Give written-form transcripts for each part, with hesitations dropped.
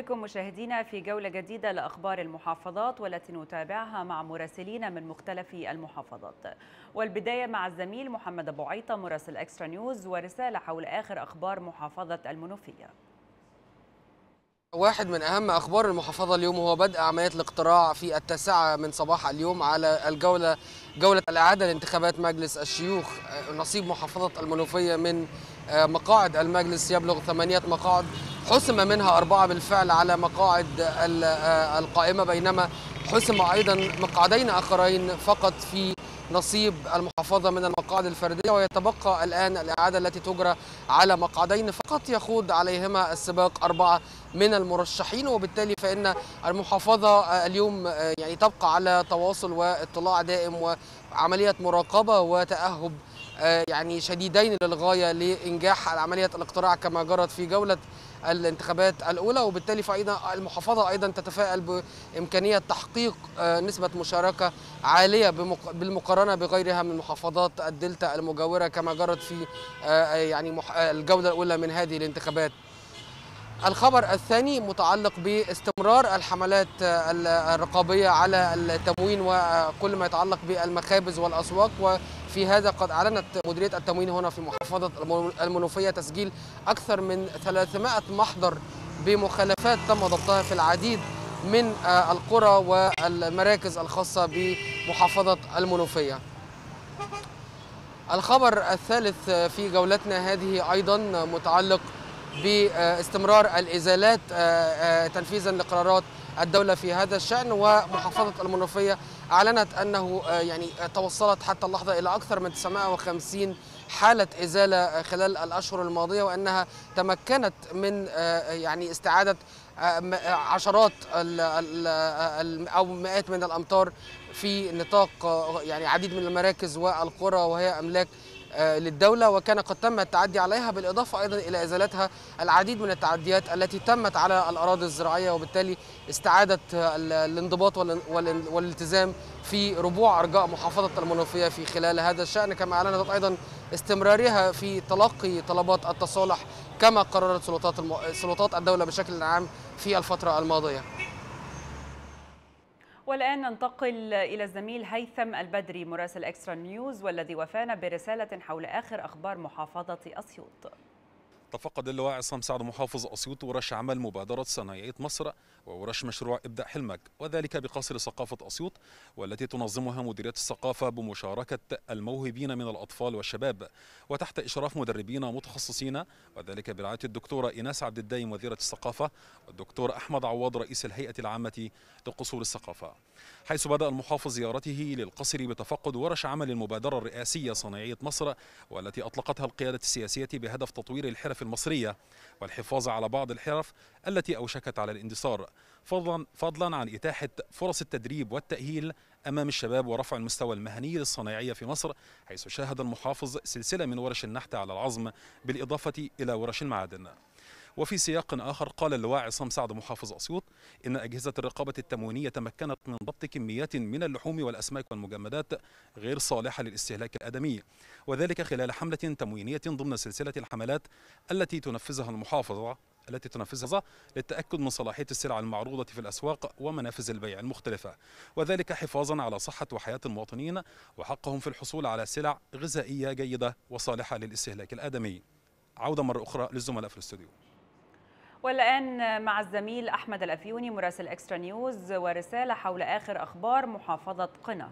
بكم مشاهدينا في جولة جديدة لأخبار المحافظات والتي نتابعها مع مراسلين من مختلف المحافظات، والبداية مع الزميل محمد ابو عيطة مراسل اكسترا نيوز ورسالة حول آخر أخبار محافظة المنوفية. واحد من أهم أخبار المحافظة اليوم هو بدء عملية الاقتراع في 9 من صباح اليوم على جولة الإعادة لانتخابات مجلس الشيوخ. نصيب محافظة المنوفية من مقاعد المجلس يبلغ 8 مقاعد، حسم منها 4 بالفعل على مقاعد القائمة، بينما حسم أيضا مقعدين آخرين فقط في نصيب المحافظة من المقاعد الفردية، ويتبقى الآن الإعادة التي تجرى على مقعدين فقط يخوض عليهما السباق 4 من المرشحين، وبالتالي فإن المحافظة اليوم يعني تبقى على تواصل واطلاع دائم وعملية مراقبة وتأهب يعني شديدين للغاية لإنجاح عملية الاقتراع كما جرت في جولة الانتخابات الأولى، وبالتالي فأيضا المحافظة أيضا تتفائل بإمكانية تحقيق نسبة مشاركة عالية بالمقارنة بغيرها من محافظات الدلتا المجاورة كما جرت في يعني الجولة الأولى من هذه الانتخابات. الخبر الثاني متعلق باستمرار الحملات الرقابية على التموين وكل ما يتعلق بالمخابز والأسواق، وفي هذا قد أعلنت مديرية التموين هنا في محافظة المنوفية تسجيل أكثر من 300 محضر بمخالفات تم ضبطها في العديد من القرى والمراكز الخاصة بمحافظة المنوفية. الخبر الثالث في جولتنا هذه أيضا متعلق باستمرار الإزالات تنفيذا لقرارات الدولة في هذا الشأن، ومحافظة المنوفية أعلنت أنه يعني توصلت حتى اللحظة إلى أكثر من 950 حالة إزالة خلال الأشهر الماضية، وأنها تمكنت من يعني استعادة عشرات أو مئات من الأمتار في نطاق يعني عديد من المراكز والقرى وهي أملاك للدولة، وكان قد تم التعدي عليها، بالإضافة أيضا إلى إزالتها العديد من التعديات التي تمت على الأراضي الزراعية، وبالتالي استعادت الانضباط والالتزام في ربوع أرجاء محافظة المنوفية في خلال هذا الشأن، كما أعلنت أيضا استمرارها في تلقي طلبات التصالح كما قررت سلطات الدولة بشكل عام في الفترة الماضية. والآن ننتقل إلى الزميل هيثم البدري مراسل اكسترا نيوز والذي وفانا برسالة حول آخر أخبار محافظة أسيوط. تفقد اللواء عصام سعد محافظ أسيوط ورش عمل مبادرة صنايعية مصر وورش مشروع إبداع حلمك، وذلك بقصر ثقافة أسيوط والتي تنظمها مديرية الثقافة بمشاركة الموهوبين من الأطفال والشباب وتحت إشراف مدربين متخصصين، وذلك برعاية الدكتورة إيناس عبد الدايم وزيرة الثقافة والدكتور أحمد عواض رئيس الهيئة العامة لقصور الثقافة، حيث بدأ المحافظ زيارته للقصر بتفقد ورش عمل المبادرة الرئاسية صنايعية مصر والتي أطلقتها القيادة السياسية بهدف تطوير الحرف المصرية والحفاظ على بعض الحرف التي أوشكت على الاندثار، فضلا عن إتاحة فرص التدريب والتأهيل أمام الشباب ورفع المستوى المهني للصنايعية في مصر، حيث شاهد المحافظ سلسلة من ورش النحت على العظم بالإضافة إلى ورش المعادن. وفي سياق آخر قال اللواء عصام سعد محافظ أسيوط إن أجهزة الرقابة التموينية تمكنت من ضبط كميات من اللحوم والأسماك والمجمدات غير صالحة للاستهلاك الآدمي، وذلك خلال حملة تموينية ضمن سلسلة الحملات التي تنفذها المحافظة للتأكد من صلاحية السلع المعروضة في الأسواق ومنافذ البيع المختلفة، وذلك حفاظا على صحة وحياة المواطنين وحقهم في الحصول على سلع غذائية جيدة وصالحة للاستهلاك الآدمي. عودة مرة أخرى للزملاء في الاستوديو. والآن مع الزميل أحمد الأفيوني مراسل اكسترا نيوز ورسالة حول آخر أخبار محافظة قنا.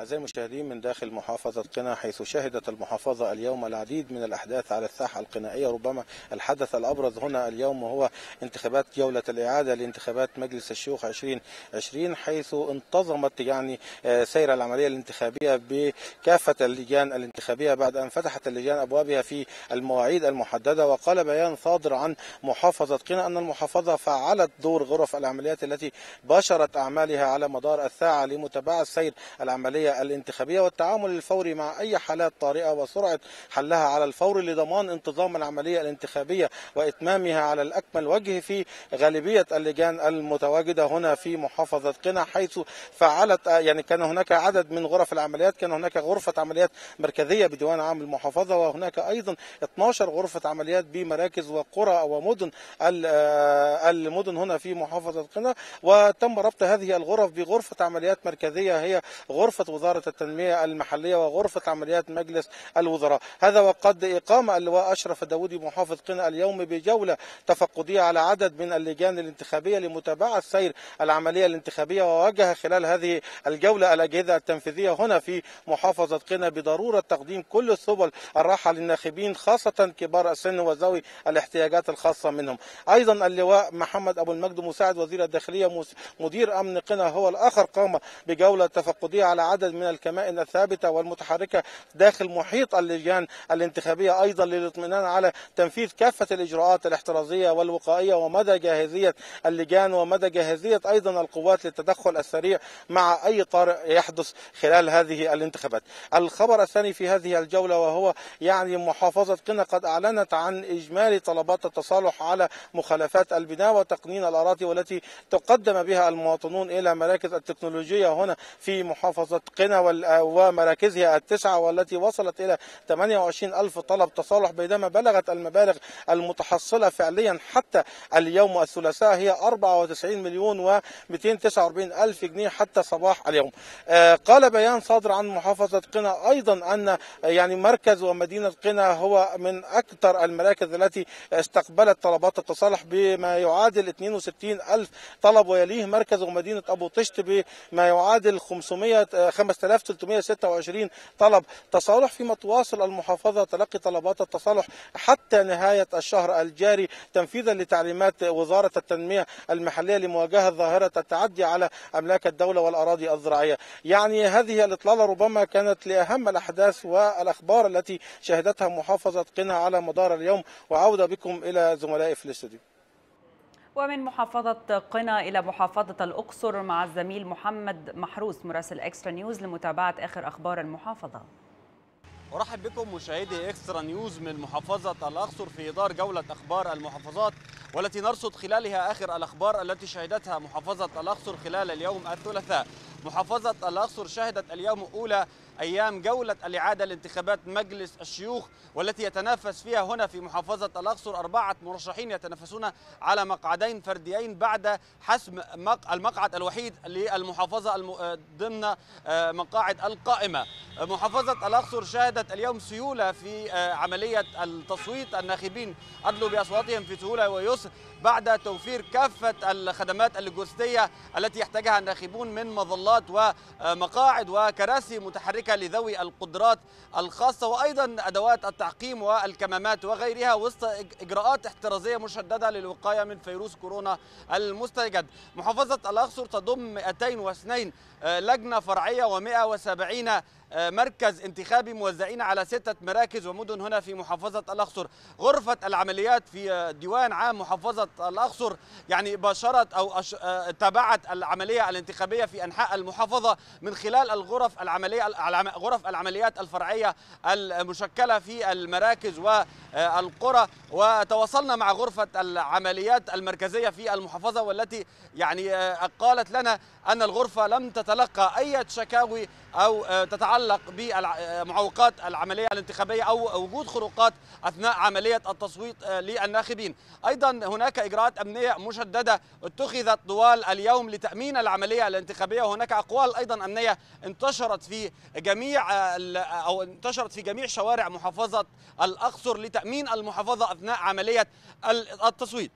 أعزائي المشاهدين من داخل محافظة قنا، حيث شهدت المحافظة اليوم العديد من الأحداث على الساحة القنائية، ربما الحدث الأبرز هنا اليوم هو انتخابات جولة الإعادة لانتخابات مجلس الشيوخ 2020، حيث انتظمت يعني سير العملية الانتخابية بكافة اللجان الانتخابية بعد أن فتحت اللجان أبوابها في المواعيد المحددة. وقال بيان صادر عن محافظة قنا أن المحافظة فعلت دور غرف العمليات التي باشرت أعمالها على مدار الساعة لمتابعة سير العملية العملية الانتخابية والتعامل الفوري مع أي حالات طارئة وسرعة حلها على الفور لضمان انتظام العملية الانتخابية وإتمامها على الأكمل وجه في غالبية اللجان المتواجدة هنا في محافظة قنا، حيث فعلت كان هناك عدد من غرف العمليات، كان هناك غرفة عمليات مركزية بديوان عام المحافظة، وهناك أيضا 12 غرفة عمليات بمراكز وقرى ومدن المدن هنا في محافظة قنا، وتم ربط هذه الغرف بغرفة عمليات مركزية هي غرفة وزارة التنمية المحلية وغرفة عمليات مجلس الوزراء. هذا وقد قام اللواء اشرف داوودي محافظ قنا اليوم بجولة تفقدية على عدد من اللجان الانتخابية لمتابعة سير العملية الانتخابية، ووجه خلال هذه الجولة الأجهزة التنفيذية هنا في محافظة قنا بضرورة تقديم كل السبل الراحة للناخبين، خاصة كبار السن وذوي الاحتياجات الخاصة منهم. أيضا اللواء محمد ابو المجد مساعد وزير الداخلية مدير أمن قنا هو الآخر قام بجولة تفقدية على عدد من الكمائن الثابتة والمتحركة داخل محيط اللجان الانتخابية، أيضا للاطمئنان على تنفيذ كافة الإجراءات الاحترازية والوقائية ومدى جاهزية اللجان ومدى جاهزية أيضا القوات للتدخل السريع مع أي طارئ يحدث خلال هذه الانتخابات. الخبر الثاني في هذه الجولة وهو محافظة قنا قد أعلنت عن إجمالي طلبات التصالح على مخالفات البناء وتقنين الأراضي والتي تقدم بها المواطنون إلى مراكز التكنولوجية هنا في محافظة قنا ومراكزها 9 والتي وصلت إلى 28,000 طلب تصالح، بينما بلغت المبالغ المتحصلة فعليا حتى اليوم الثلاثاء هي 94,249,000 جنيه حتى صباح اليوم. قال بيان صادر عن محافظة قنا أيضا أن مركز ومدينة قنا هو من أكثر المراكز التي استقبلت طلبات التصالح بما يعادل 62,000 طلب، ويليه مركز ومدينة أبو طشت بما يعادل 5,326 طلب تصالح، فيما تواصل المحافظة تلقي طلبات التصالح حتى نهاية الشهر الجاري تنفيذا لتعليمات وزارة التنمية المحلية لمواجهة ظاهرة التعدي على أملاك الدولة والأراضي الزراعية. هذه الإطلالة ربما كانت لأهم الأحداث والأخبار التي شهدتها محافظة قنا على مدار اليوم، وعودة بكم إلى زملائي في الاستوديو. ومن محافظة قنا إلى محافظة الأقصر مع الزميل محمد محروس مراسل إكسترا نيوز لمتابعة آخر أخبار المحافظة. أرحب بكم مشاهدي إكسترا نيوز من محافظة الأقصر في إطار جولة أخبار المحافظات، والتي نرصد خلالها آخر الأخبار التي شهدتها محافظة الأقصر خلال اليوم الثلاثاء. محافظة الأقصر شهدت اليوم أولى أيام جولة الإعادة لانتخابات مجلس الشيوخ، والتي يتنافس فيها هنا في محافظة الأقصر 4 مرشحين يتنافسون على مقعدين فرديين بعد حسم المقعد الوحيد للمحافظة ضمن مقاعد القائمة. محافظة الأقصر شهدت اليوم سيولة في عملية التصويت، الناخبين أدلوا بأصواتهم في سهولة ويسر بعد توفير كافة الخدمات اللوجستية التي يحتاجها الناخبون من مظلات ومقاعد وكراسي متحركة لذوي القدرات الخاصة، وأيضا أدوات التعقيم والكمامات وغيرها، وسط إجراءات احترازية مشددة للوقاية من فيروس كورونا المستجد. محافظة الأقصر تضم 202 لجنة فرعية و170 مركز انتخابي موزعين على 6 مراكز ومدن هنا في محافظة الأقصر. غرفة العمليات في ديوان عام محافظة الأقصر باشرت أو تابعت العملية الانتخابية في أنحاء المحافظة من خلال غرف العمليات الفرعية المشكلة في المراكز والقرى، وتواصلنا مع غرفة العمليات المركزية في المحافظة، والتي قالت لنا أن الغرفة لم تتلقى أي شكاوي أو تتعلق بمعوقات العملية الانتخابية أو وجود خروقات أثناء عملية التصويت للناخبين. أيضا هناك إجراءات أمنية مشددة اتخذت طوال اليوم لتأمين العملية الانتخابية، وهناك أقوال أيضا أمنية انتشرت في جميع شوارع محافظة الأقصر لتأمين المحافظة أثناء عملية التصويت.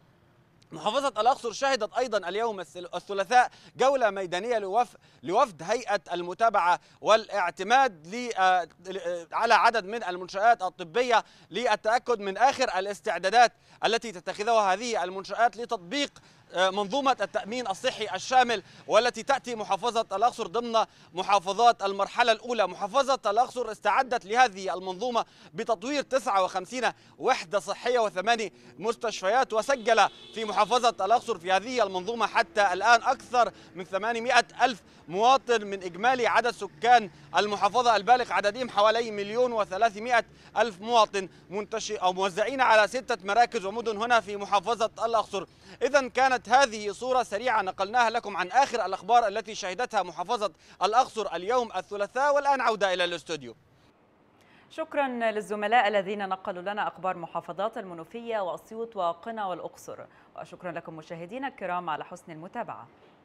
محافظة الأقصر شهدت أيضا اليوم الثلاثاء جولة ميدانية لوفد هيئة المتابعة والاعتماد على عدد من المنشآت الطبية للتأكد من آخر الاستعدادات التي تتخذها هذه المنشآت لتطبيق منظومة التأمين الصحي الشامل، والتي تأتي محافظة الأقصر ضمن محافظات المرحلة الأولى. محافظة الأقصر استعدت لهذه المنظومة بتطوير 59 وحدة صحية و8 مستشفيات، وسجل في محافظة الأقصر في هذه المنظومة حتى الآن أكثر من 800 ألف مواطن من إجمالي عدد سكان المحافظة البالغ عددهم حوالي 1,300,000 مواطن موزعين على 6 مراكز ومدن هنا في محافظة الأقصر. إذا كانت هذه صورة سريعة نقلناها لكم عن آخر الأخبار التي شهدتها محافظة الأقصر اليوم الثلاثاء، والآن عودة إلى الاستوديو. شكرا للزملاء الذين نقلوا لنا أخبار محافظات المنوفية وأسيوط وقنا والأقصر، وشكرا لكم مشاهدينا الكرام على حسن المتابعة.